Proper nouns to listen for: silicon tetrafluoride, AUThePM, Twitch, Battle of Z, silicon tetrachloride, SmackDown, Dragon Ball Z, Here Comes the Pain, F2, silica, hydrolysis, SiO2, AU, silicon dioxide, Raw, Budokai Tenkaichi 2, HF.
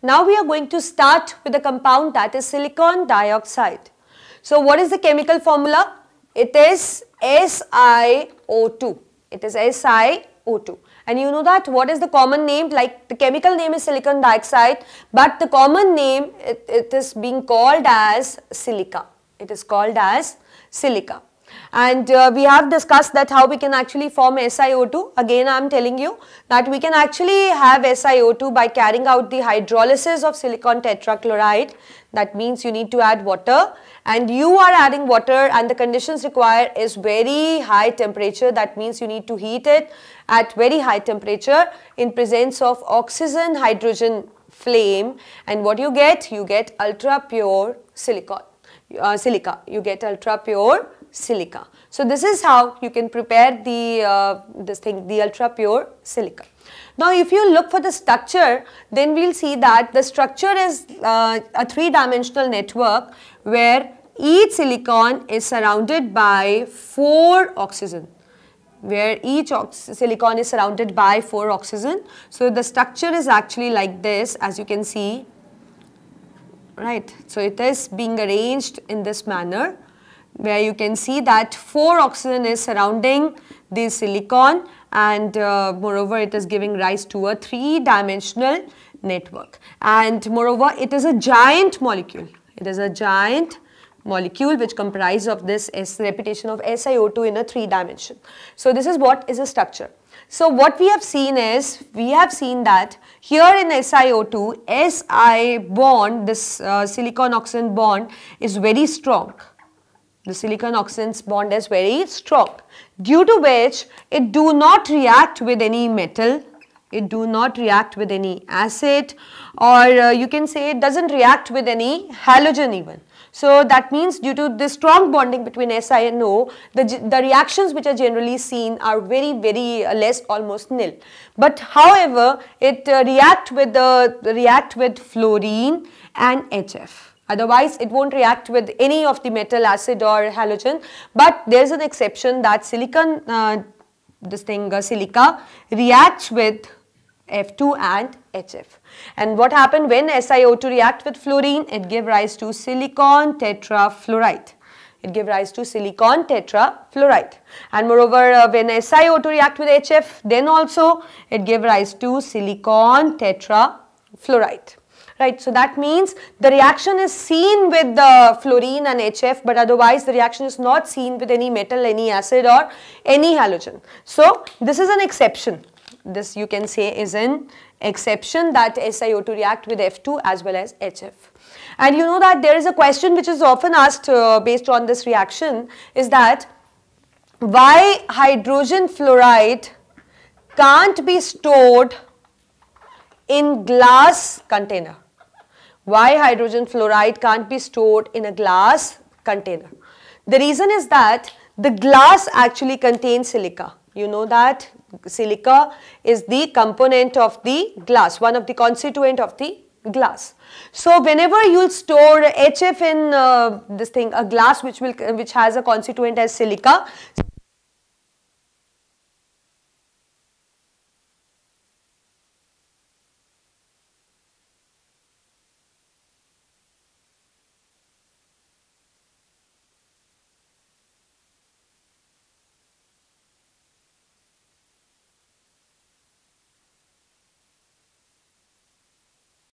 Now we are going to start with the compound that is silicon dioxide. So what is the chemical formula? It is SiO2. It is SiO2. And you know that what is the common name, like the chemical name is silicon dioxide, but the common name it is being called as silica. It is called as silica. And we have discussed that how we can actually form SiO2. Again, I am telling you that we can actually have SiO2 by carrying out the hydrolysis of silicon tetrachloride. That means you need to add water, and you are adding water, and the conditions required is very high temperature. That means you need to heat it at very high temperature in presence of oxygen, hydrogen flame, and what you get ultra pure silicon, silica. You get ultra pure silica. So this is how you can prepare the the ultra pure silica. Now if you look for the structure, then we will see that the structure is a three-dimensional network where each silicon is surrounded by four oxygen. So the structure is actually like this, as you can see, right. So it is being arranged in this manner, where you can see that four oxygen is surrounding the silicon, and moreover it is giving rise to a three-dimensional network. And moreover it is a giant molecule. It is a giant molecule which comprises of this repetition of SiO2 in a three dimension. So this is what is a structure. So what we have seen is, we have seen that here in SiO2, Si bond, this silicon oxygen bond is very strong. The silicon oxygen bond is very strong, due to which it do not react with any metal, it do not react with any acid, or you can say it doesn't react with any halogen even. So that means due to the strong bonding between Si and O, the reactions which are generally seen are very less, almost nil. But however, it react with fluorine and HF. Otherwise, it won't react with any of the metal, acid or halogen. But there's an exception that silicon, silica reacts with F2 and HF. And what happened when SiO2 react with fluorine? It gives rise to silicon tetrafluoride. It gives rise to silicon tetrafluoride. And moreover, when SiO2 react with HF, then also it gives rise to silicon tetrafluoride. Right, so that means the reaction is seen with the fluorine and HF, but otherwise the reaction is not seen with any metal, any acid or any halogen. So this is an exception. This you can say is an exception that SiO2 react with F2 as well as HF. And you know that there is a question which is often asked based on this reaction, is that why hydrogen fluoride can't be stored in glass container? Why hydrogen fluoride can't be stored in a glass container? The reason is that the glass actually contains silica. You know that silica is the component of the glass, one of the constituent of the glass. So whenever you'll store HF in a glass which has a constituent as silica,